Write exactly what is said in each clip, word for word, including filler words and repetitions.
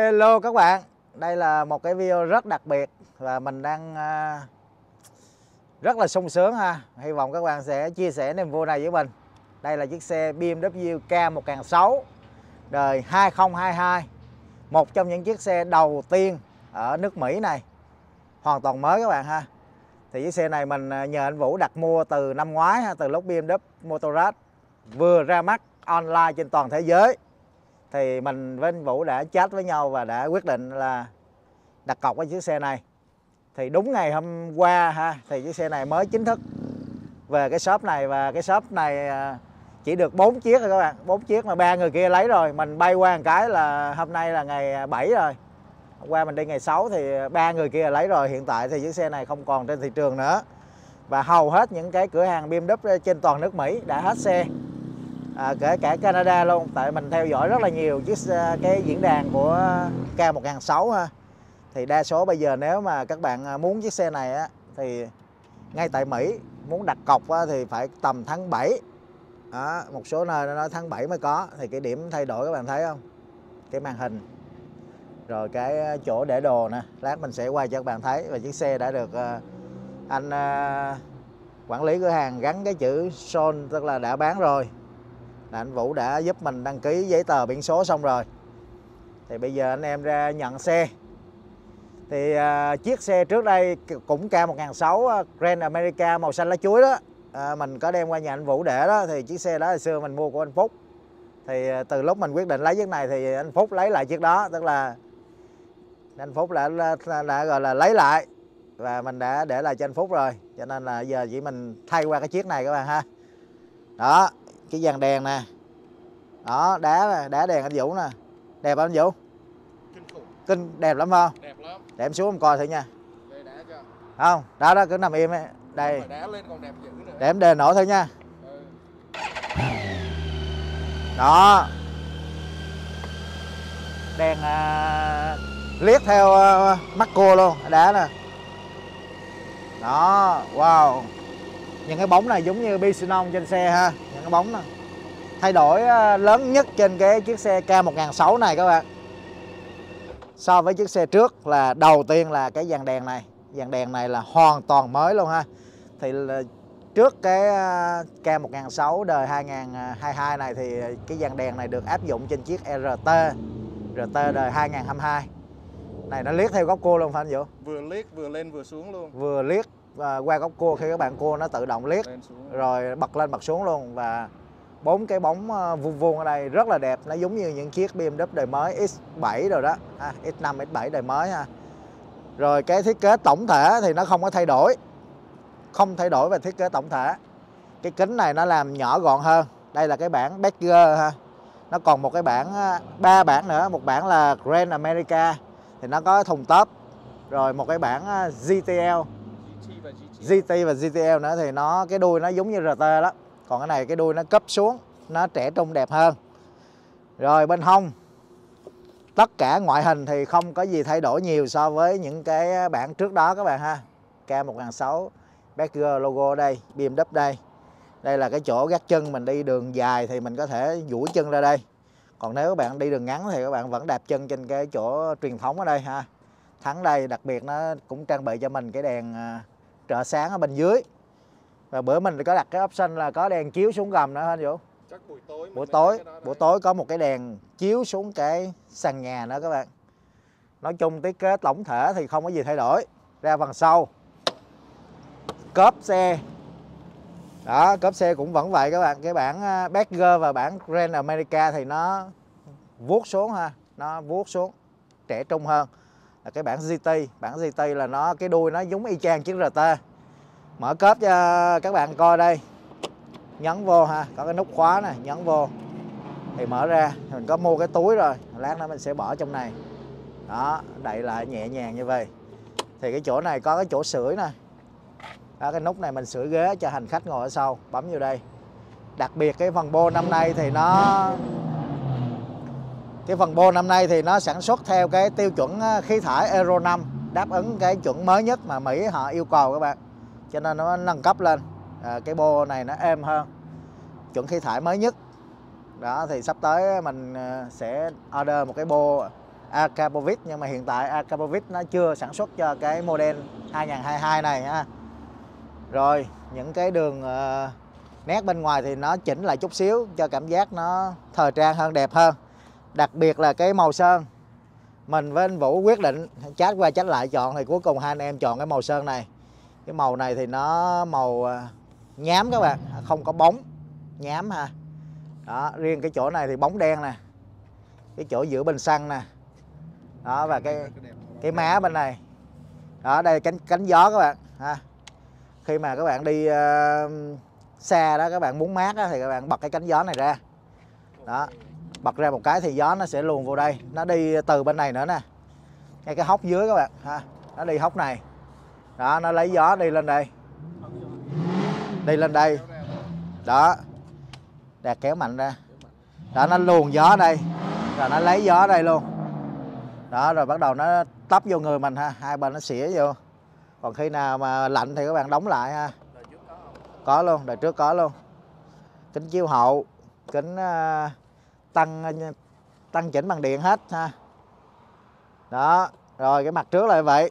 Hello các bạn, đây là một cái video rất đặc biệt và mình đang uh, rất là sung sướng ha. Hy vọng các bạn sẽ chia sẻ niềm vui này với mình. Đây là chiếc xe bê em vê K một nghìn sáu trăm đời hai không hai hai, một trong những chiếc xe đầu tiên ở nước Mỹ này, hoàn toàn mới các bạn ha. Thì chiếc xe này mình nhờ anh Vũ đặt mua từ năm ngoái ha, từ lúc bê em vê Motorrad vừa ra mắt online trên toàn thế giới. Thì mình với anh Vũ đã chat với nhau và đã quyết định là đặt cọc với chiếc xe này. Thì đúng ngày hôm qua ha, thì chiếc xe này mới chính thức về cái shop này. Và cái shop này chỉ được bốn chiếc rồi các bạn, bốn chiếc mà ba người kia lấy rồi. Mình bay qua một cái là hôm nay là ngày bảy rồi, hôm qua mình đi ngày sáu thì ba người kia lấy rồi. Hiện tại thì chiếc xe này không còn trên thị trường nữa. Và hầu hết những cái cửa hàng bê em vê trên toàn nước Mỹ đã hết xe, à, kể cả Canada luôn. Tại mình theo dõi rất là nhiều chiếc cái diễn đàn của K một nghìn sáu trăm ha. Thì đa số bây giờ nếu mà các bạn muốn chiếc xe này á, thì ngay tại Mỹ muốn đặt cọc á, thì phải tầm tháng bảy đó, một số nơi nó nói tháng bảy mới có. Thì cái điểm thay đổi các bạn thấy không, cái màn hình rồi cái chỗ để đồ nè, lát mình sẽ quay cho các bạn thấy. Và chiếc xe đã được anh quản lý cửa hàng gắn cái chữ son, tức là đã bán rồi. Là anh Vũ đã giúp mình đăng ký giấy tờ biển số xong rồi. Thì bây giờ anh em ra nhận xe. Thì uh, chiếc xe trước đây cũng K một nghìn sáu trăm Grand America màu xanh lá chuối đó, uh, mình có đem qua nhà anh Vũ để đó. Thì chiếc xe đó hồi xưa mình mua của anh Phúc. Thì uh, từ lúc mình quyết định lấy chiếc này thì anh Phúc lấy lại chiếc đó. Tức là anh Phúc đã, đã, đã gọi là lấy lại. Và mình đã để lại cho anh Phúc rồi. Cho nên là giờ chỉ mình thay qua cái chiếc này các bạn ha. Đó, cái dàn đèn nè, đó đá đá đèn anh Vũ nè, đẹp không anh Vũ? Kinh khủng, kinh đẹp lắm không? Đẹp lắm. Để em xuống em coi thử nha. Đây đá chưa? Không, đó đó cứ nằm im ấy. Đây. Đá lên còn đẹp dữ nữa. Để em đèn nổ thử nha. Ừ. Đó. Đèn à, liếc theo à, mắt cô luôn, đá nè. Đó, wow. Những cái bóng này giống như bison trên xe ha, những cái bóng này. Thay đổi lớn nhất trên cái chiếc xe K một nghìn sáu trăm này các bạn, so với chiếc xe trước là đầu tiên là cái dàn đèn này. Dàn đèn này là hoàn toàn mới luôn ha. Thì trước cái K một nghìn sáu trăm đời hai không hai hai này thì cái dàn đèn này được áp dụng trên chiếc R T đời hai không hai hai này. Nó liếc theo góc cua luôn phải không Vũ? Vừa liếc vừa lên vừa xuống luôn. Vừa liếc và qua góc cua, khi các bạn cua nó tự động liếc rồi bật lên bật xuống luôn. Và bốn cái bóng vuông vuông ở đây rất là đẹp, nó giống như những chiếc bê em vê đời mới X bảy rồi đó, à, X năm X bảy đời mới ha. Rồi cái thiết kế tổng thể thì nó không có thay đổi, không thay đổi về thiết kế tổng thể. Cái kính này nó làm nhỏ gọn hơn. Đây là cái bản Badger ha. Nó còn một cái bản, ba bản nữa, một bản là Grand America thì nó có thùng tốp, rồi một cái bản giê tê lờ G T và G T L nữa thì nó cái đuôi nó giống như R T đó. Còn cái này cái đuôi nó cấp xuống, nó trẻ trung đẹp hơn. Rồi bên hông, tất cả ngoại hình thì không có gì thay đổi nhiều so với những cái bản trước đó các bạn ha. K một nghìn sáu trăm Badger logo đây, bê em vê đây. Đây là cái chỗ gác chân, mình đi đường dài thì mình có thể duỗi chân ra đây. Còn nếu các bạn đi đường ngắn thì các bạn vẫn đạp chân trên cái chỗ truyền thống ở đây ha. Thắng đây đặc biệt nó cũng trang bị cho mình cái đèn trợ sáng ở bên dưới. Và bữa mình có đặt cái option là có đèn chiếu xuống gầm nữa hả anh Vũ? Chắc buổi tối. Buổi tối, buổi tối có một cái đèn chiếu xuống cái sàn nhà nữa các bạn. Nói chung thiết kế tổng thể thì không có gì thay đổi. Ra phần sau, cốp xe. Đó, cốp xe cũng vẫn vậy các bạn. Cái bản Badger và bản Grand America thì nó vuốt xuống ha, nó vuốt xuống trẻ trung hơn. Là cái bản giê tê, bản giê tê là nó cái đuôi nó giống y chang chiếc R T. Mở cốp cho các bạn coi đây. Nhấn vô ha, có cái nút khóa này, nhấn vô thì mở ra. Mình có mua cái túi rồi, lát nữa mình sẽ bỏ trong này. Đó, đậy lại nhẹ nhàng như vậy. Thì cái chỗ này có cái chỗ sưởi nè. Đó, cái nút này mình sưởi ghế cho hành khách ngồi ở sau, bấm vô đây. Đặc biệt cái phần bô năm nay thì nó Cái phần bô năm nay thì nó sản xuất theo cái tiêu chuẩn khí thải Euro năm, đáp ứng cái chuẩn mới nhất mà Mỹ họ yêu cầu các bạn. Cho nên nó nâng cấp lên, à, cái bô này nó êm hơn, chuẩn khí thải mới nhất. Đó thì sắp tới mình sẽ order một cái bô Akrapovic, nhưng mà hiện tại Akrapovic nó chưa sản xuất cho cái model hai không hai hai này ha. Rồi những cái đường uh, nét bên ngoài thì nó chỉnh lại chút xíu cho cảm giác nó thời trang hơn, đẹp hơn. Đặc biệt là cái màu sơn, mình với anh Vũ quyết định chat qua chat lại chọn, thì cuối cùng hai anh em chọn cái màu sơn này. Cái màu này thì nó màu nhám các bạn, không có bóng, nhám ha. Đó, riêng cái chỗ này thì bóng đen nè, cái chỗ giữa bên xăng nè. Đó, và cái cái má bên này. Đó, đây là cánh cánh gió các bạn ha. Khi mà các bạn đi uh, xa đó, các bạn muốn mát đó, thì các bạn bật cái cánh gió này ra. Đó, bật ra một cái thì gió nó sẽ luồn vô đây, nó đi từ bên này nữa nè, ngay cái hốc dưới các bạn ha, nó đi hốc này. Đó, nó lấy gió đi lên đây, đi lên đây. Đó, Đạt kéo mạnh ra. Đó, nó luồn gió đây, rồi nó lấy gió đây luôn. Đó, rồi bắt đầu nó tấp vô người mình ha, hai bên nó xỉa vô. Còn khi nào mà lạnh thì các bạn đóng lại ha. Có luôn, đời trước có luôn. Kính chiếu hậu, kính tăng tăng chỉnh bằng điện hết ha. Đó, rồi cái mặt trước là vậy.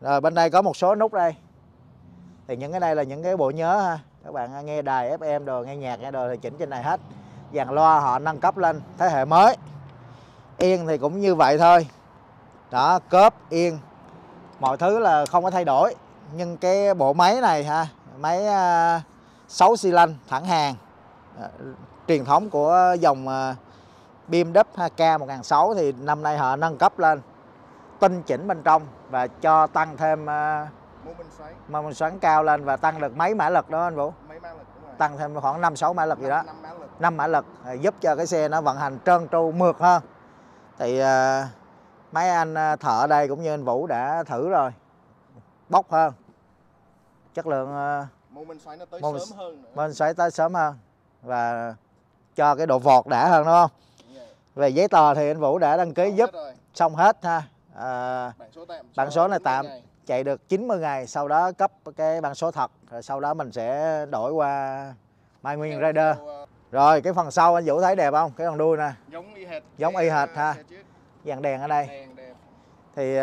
Rồi bên đây có một số nút đây. Thì những cái đây là những cái bộ nhớ ha. Các bạn nghe đài ép em đồ, nghe nhạc nghe đồ thì chỉnh trên này hết. Dàn loa họ nâng cấp lên thế hệ mới. Yên thì cũng như vậy thôi. Đó, cớp, yên, mọi thứ là không có thay đổi. Nhưng cái bộ máy này ha, máy sáu xi lanh thẳng hàng truyền thống của dòng bê em vê K một nghìn sáu trăm thì năm nay họ nâng cấp lên, tinh chỉnh bên trong và cho tăng thêm mô men xoắn cao lên, và tăng được mấy mã lực đó anh Vũ? Mấy mã lực, đúng rồi. Tăng thêm khoảng năm sáu mã lực gì đó, năm mã lực, giúp cho cái xe nó vận hành trơn tru mượt hơn. Thì mấy anh thợ đây cũng như anh Vũ đã thử rồi, bốc hơn, chất lượng mô men xoáy nó tới môn, sớm hơn nữa. Mô men xoáy tới sớm hơn và cho cái độ vọt đã hơn, đúng không? Yeah. Về giấy tờ thì anh Vũ đã đăng ký xong giúp hết xong hết ha. À, bản số, tạm, bản số này tạm ngày. Chạy được chín mươi ngày, sau đó cấp cái bản số thật, rồi sau đó mình sẽ đổi qua Mai Nguyên Rider. Rồi cái phần sau anh Vũ thấy đẹp không? Cái phần đuôi nè, giống y hệt, giống y hệt ha. Dàn đèn ở đây đèn, đèn. Thì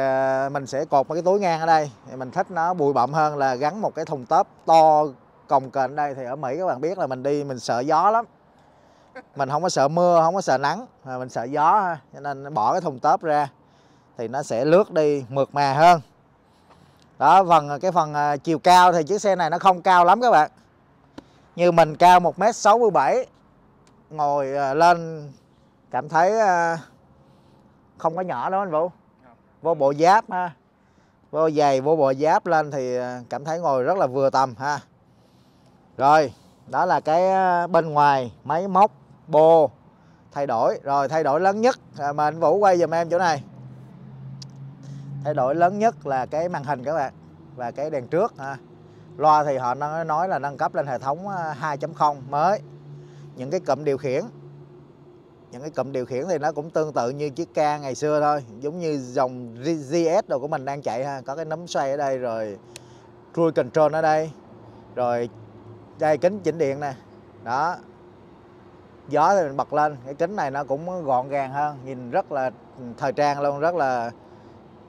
mình sẽ cột một cái túi ngang ở đây, thì mình thích nó bụi bặm hơn là gắn một cái thùng tớp to cồng kềnh ở đây. Thì ở Mỹ các bạn biết là mình đi mình sợ gió lắm, mình không có sợ mưa, không có sợ nắng, mà mình sợ gió ha. Cho nên bỏ cái thùng tớp ra thì nó sẽ lướt đi mượt mà hơn. Đó, phần cái phần chiều cao thì chiếc xe này nó không cao lắm các bạn. Như mình cao một mét sáu mươi bảy, ngồi lên cảm thấy không có nhỏ đâu anh Vũ. Vô bộ giáp ha, vô giày, vô bộ giáp lên thì cảm thấy ngồi rất là vừa tầm ha. Rồi đó là cái bên ngoài, máy móc, bô thay đổi. Rồi thay đổi lớn nhất mà anh Vũ quay giùm em chỗ này, thay đổi lớn nhất là cái màn hình các bạn, và cái đèn trước ha. Loa thì họ nói là nâng cấp lên hệ thống hai chấm không mới. Những cái cụm điều khiển, những cái cụm điều khiển thì nó cũng tương tự như chiếc K ngày xưa thôi, giống như dòng giê ét đồ của mình đang chạy ha. Có cái nấm xoay ở đây, rồi cruise control ở đây, rồi đây kính chỉnh điện nè. Đó, gió thì mình bật lên, cái kính này nó cũng gọn gàng hơn, nhìn rất là thời trang luôn, rất là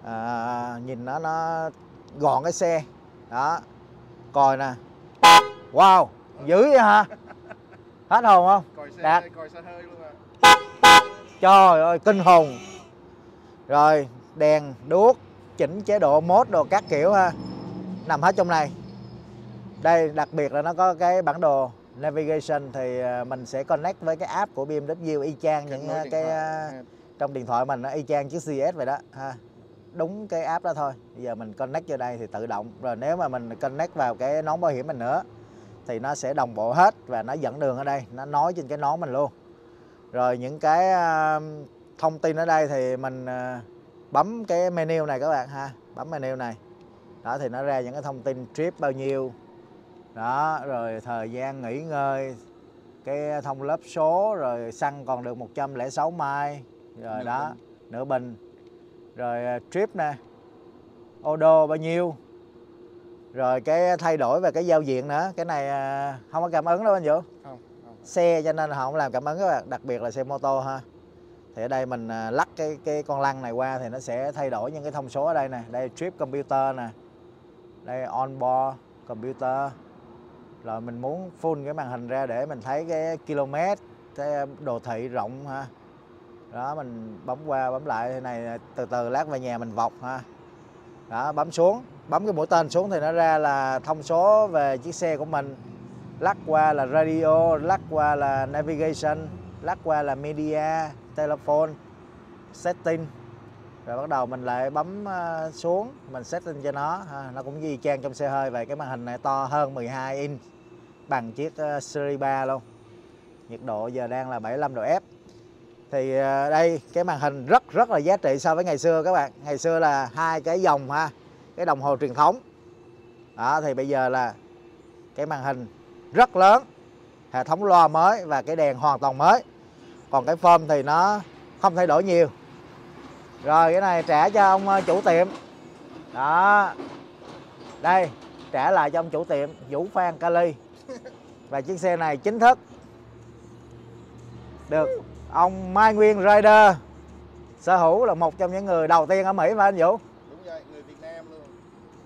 à, nhìn nó nó gọn cái xe. Đó, còi nè, wow, dữ vậy hả, hết hồn không Đạt? Trời ơi, kinh hồn. Rồi đèn, đuốc, chỉnh chế độ mode đồ các kiểu ha, nằm hết trong này. Đây đặc biệt là nó có cái bản đồ navigation, thì mình sẽ connect với cái app của bê em vê y chang những cái, cái điện trong điện thoại mình, y chang chiếc giê ét vậy đó ha. Đúng cái app đó thôi. Bây giờ mình connect vô đây thì tự động. Rồi nếu mà mình connect vào cái nón bảo hiểm mình nữa thì nó sẽ đồng bộ hết, và nó dẫn đường ở đây, nó nói trên cái nón mình luôn. Rồi những cái thông tin ở đây thì mình bấm cái menu này các bạn ha, bấm menu này. Đó thì nó ra những cái thông tin trip bao nhiêu. Đó, rồi thời gian nghỉ ngơi, cái thông lớp số, rồi xăng còn được một trăm lẻ sáu mile, rồi nửa đó, bình. nửa bình. Rồi trip nè, ô đô bao nhiêu. Rồi cái thay đổi về cái giao diện nữa, cái này không có cảm ứng đâu anh Vũ. Không. Xe cho nên họ không làm cảm ứng các bạn, đặc biệt là xe mô tô ha. Thì ở đây mình lắc cái cái con lăng này qua thì nó sẽ thay đổi những cái thông số ở đây nè. Đây trip computer nè, đây onboard computer. Rồi mình muốn full cái màn hình ra để mình thấy cái km, cái đồ thị rộng ha. Đó, mình bấm qua bấm lại thế này, từ từ lát về nhà mình vọc ha. Đó, bấm xuống, bấm cái mũi tên xuống thì nó ra là thông số về chiếc xe của mình. Lắc qua là radio, lắc qua là navigation, lắc qua là media, telephone, setting. Rồi bắt đầu mình lại bấm xuống, mình setting cho nó. Nó cũng y chang trong xe hơi vậy. Cái màn hình này to hơn mười hai inch, bằng chiếc Series ba luôn. Nhiệt độ giờ đang là bảy mươi lăm độ F. Thì đây, cái màn hình rất rất là giá trị so với ngày xưa các bạn. Ngày xưa là hai cái dòng ha, cái đồng hồ truyền thống. Đó, thì bây giờ là cái màn hình rất lớn, hệ thống loa mới và cái đèn hoàn toàn mới. Còn cái form thì nó không thay đổi nhiều. Rồi cái này trả cho ông chủ tiệm. Đó, đây trả lại cho ông chủ tiệm Vũ Phan Cali. Và chiếc xe này chính thức được ông Mai Nguyên Rider sở hữu, là một trong những người đầu tiên ở Mỹ, phải anh Vũ? Đúng vậy, người Việt Nam luôn.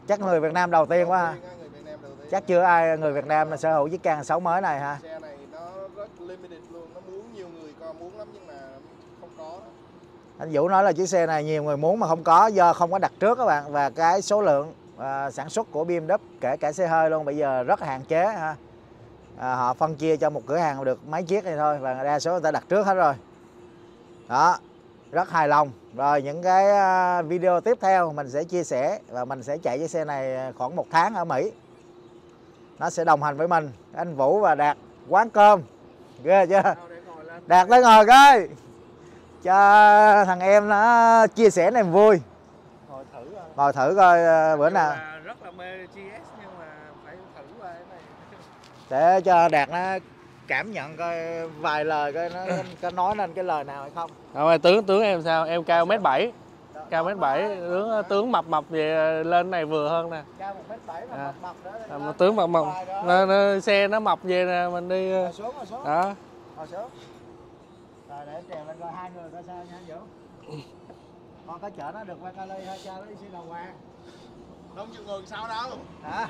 Chắc người Việt Nam đầu tiên đầu quá ha. Chắc chưa ai người Việt Nam là sở hữu chiếc K sáu mới này ha. Xe này nó rất limited luôn, nó muốn nhiều người có muốn lắm nhưng mà không có đó. Anh Vũ nói là chiếc xe này nhiều người muốn mà không có, do không có đặt trước các bạn. Và cái số lượng à, sản xuất của bê em vê kể cả xe hơi luôn bây giờ rất hạn chế ha. À, họ phân chia cho một cửa hàng được mấy chiếc này thôi, và đa số người ta đặt trước hết rồi. Đó, rất hài lòng. Rồi những cái video tiếp theo mình sẽ chia sẻ, và mình sẽ chạy chiếc xe này khoảng một tháng ở Mỹ. Nó sẽ đồng hành với mình, anh Vũ và Đạt quán cơm. Ghê chưa? Đạt tới ngồi coi, cho thằng em nó chia sẻ niềm vui. Ngồi thử coi, ngồi thử coi bữa nào. Rất là mê giê ét nhưng mà phải thử qua cái này. Để cho Đạt nó cảm nhận coi vài lời coi nó có nói nên cái lời nào hay không. Rồi, tướng tướng em sao? Em cao một mét bảy. Cao một mét bảy, tướng tướng mập mập về lên này vừa hơn nè. Cao một mét bảy mà à, mập mập đó. À, tướng mập mập. Nó, nó, xe nó mập về nè, mình đi. Rồi xuống, rồi xuống. Đó. Rồi xuống. Rồi để trèo lên coi hai người coi sao nha anh Vũ. Con có chở nó được qua Cali thôi, cho nó đi xe đầu hoàng. Không chịu ngừng sao đâu. Hả?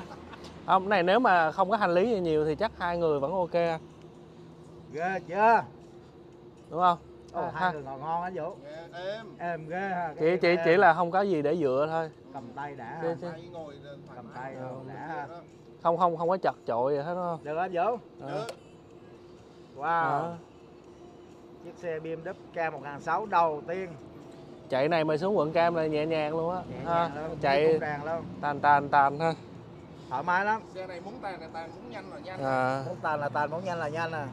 Không, cái này nếu mà không có hành lý gì nhiều thì chắc hai người vẫn ok. Ghê chưa? Đúng không? Ồ, à, hai người ngồi ngon á Vũ. Êm. Êm ghê ha. Chỉ em, chỉ em. Chỉ là không có gì để dựa thôi. Cầm tay đã. Chứ, chứ. Ngồi cầm tay ừ, đã. Không không không có chật chội gì hết đúng không? Được anh Vũ. Được. Wow. Được. Chiếc xe bê em vê K một nghìn sáu trăm đầu tiên. Chạy này mà xuống quận Cam là nhẹ nhàng luôn á. À, chạy tàn tàn tàn ha. Thoải mái lắm. Xe này muốn tàn là tàn muốn nhanh là nhanh. À. Muốn tàn là tàn muốn nhanh là nhanh à.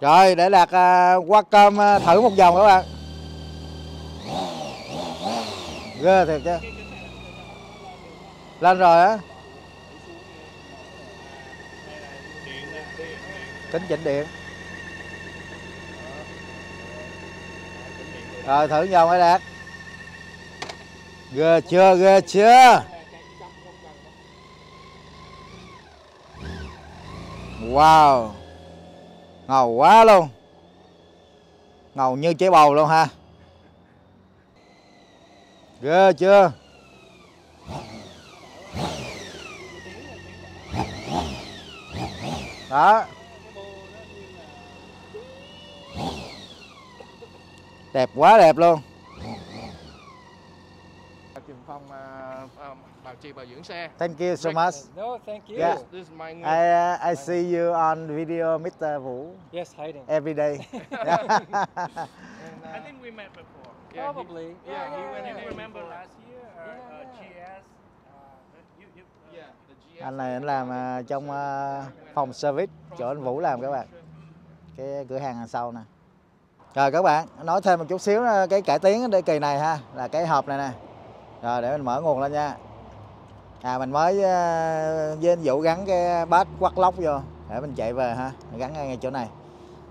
Rồi để Đạt qua cơm thử một vòng các bạn. Ghê thiệt chứ. Lên rồi á. Kính chỉnh điện. Rồi thử vòng hả Đạt. Ghê chưa, ghê chưa. Wow. Ngầu quá luôn. Ngầu như trái bầu luôn ha. Ghê chưa. Đó. Đẹp quá đẹp luôn. Đình Phong bảo trì bảo dưỡng xe. Thank you so much. No, thank you. Yeah. This is my new, I uh, I my see new. You on video, Mister Vũ. Yes, hiding. Every day. And, uh, I think we met before. Yeah, probably. He, yeah, yeah, he went yeah, in. Remember before. Last year uh, yeah, uh, giê ét. Uh, you, you, uh, yeah, the giê ét. Anh này anh làm uh, trong uh, phòng service chỗ anh Vũ làm các bạn. Cái cửa hàng hàng sau nè. Rồi các bạn, nói thêm một chút xíu cái cải tiến để kỳ này ha, là cái hộp này nè. Rồi để mình mở nguồn lên nha. À mình mới với anh Vũ gắn cái bát quắt lóc vô để mình chạy về ha, mình gắn ngay, ngay chỗ này.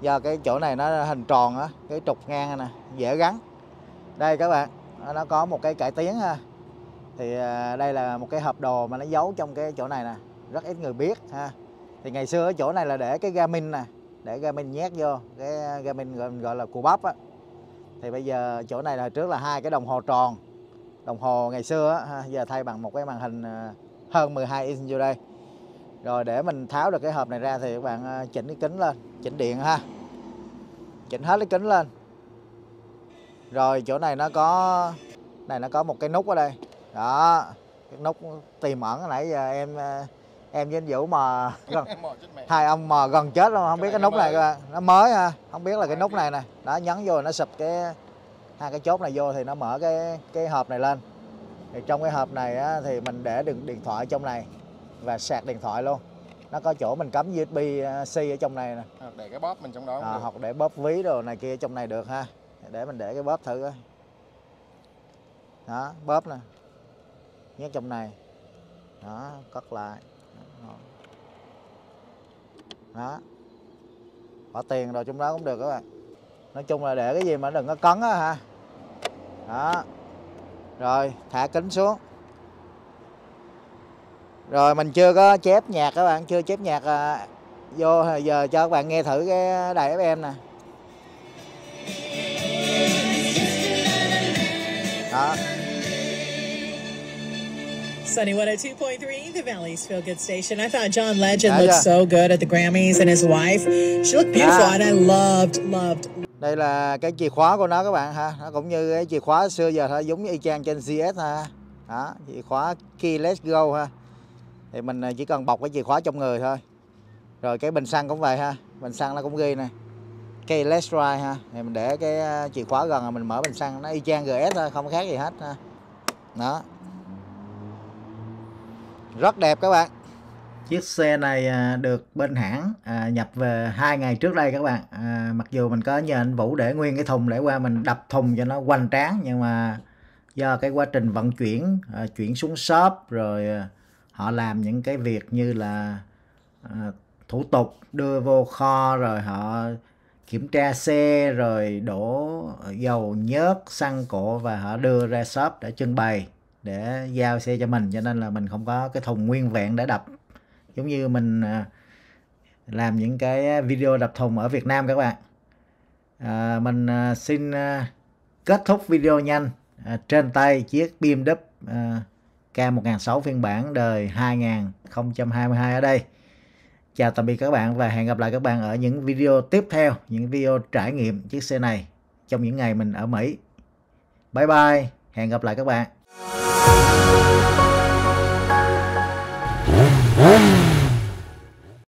Do cái chỗ này nó hình tròn á, cái trục ngang nè, dễ gắn. Đây các bạn, nó có một cái cải tiến ha. Thì đây là một cái hộp đồ mà nó giấu trong cái chỗ này nè, rất ít người biết ha. Thì ngày xưa ở chỗ này là để cái Garmin nè, để Garmin nhét vô, cái Garmin gọi là cù bắp á. Thì bây giờ chỗ này là trước là hai cái đồng hồ tròn, đồng hồ ngày xưa ha, giờ thay bằng một cái màn hình hơn mười hai inch vô đây. Rồi để mình tháo được cái hộp này ra thì các bạn chỉnh cái kính lên, chỉnh điện ha, chỉnh hết cái kính lên. Rồi chỗ này nó có này nó có một cái nút ở đây đó, cái nút tiềm ẩn hồi nãy giờ em em với anh Vũ mà gần, hai ông mà gần chết luôn, không biết cái nút này các bạn, nó mới ha, không biết là cái nút này nè đó, nhấn vô nó sụp cái hai cái chốt này vô thì nó mở cái cái hộp này lên. Thì trong cái hộp này á, thì mình để đựng điện thoại trong này và sạc điện thoại luôn. Nó có chỗ mình cắm u ét bê C ở trong này nè, hoặc để cái bóp mình trong đó à, hoặc để bóp ví đồ này kia trong này được ha. Để mình để cái bóp thử coi. Đó, bóp nè, nhét trong này. Đó, cất lại. Đó, bỏ tiền rồi trong đó cũng được các bạn. Nói chung là để cái gì mà đừng có cấn á ha. Đó. Rồi thả kính xuống. Rồi mình chưa có chép nhạc các bạn, chưa chép nhạc à, vô. Giờ cho các bạn nghe thử cái đài ép em nè. Đó. Sunny one oh two point three, the Valley's feel good station. I thought John Legend looked so good at the Grammys and his wife. She looked beautiful and I loved, loved. Đây là cái chìa khóa của nó các bạn ha, nó cũng như cái chìa khóa xưa giờ thôi, giống như y chang trên giê ét ha. Đó, chìa khóa keyless go ha. Thì mình chỉ cần bọc cái chìa khóa trong người thôi. Rồi cái bình xăng cũng vậy ha, bình xăng nó cũng ghi nè. Keyless drive ha, thì mình để cái chìa khóa gần là mình mở bình xăng, nó y chang giê ét thôi, không khác gì hết ha. Đó. Rất đẹp các bạn. Chiếc xe này được bên hãng nhập về hai ngày trước đây các bạn. À, mặc dù mình có nhờ anh Vũ để nguyên cái thùng để qua mình đập thùng cho nó hoành tráng, nhưng mà do cái quá trình vận chuyển chuyển xuống shop rồi họ làm những cái việc như là thủ tục đưa vô kho, rồi họ kiểm tra xe, rồi đổ dầu nhớt xăng cộ và họ đưa ra shop để trưng bày, để giao xe cho mình, cho nên là mình không có cái thùng nguyên vẹn để đập giống như mình làm những cái video đập thùng ở Việt Nam các bạn. À, mình xin kết thúc video nhanh. À, trên tay chiếc bê em vê à, K một nghìn sáu trăm phiên bản đời hai nghìn không trăm hai mươi hai ở đây. Chào tạm biệt các bạn và hẹn gặp lại các bạn ở những video tiếp theo, những video trải nghiệm chiếc xe này trong những ngày mình ở Mỹ. Bye bye, hẹn gặp lại các bạn.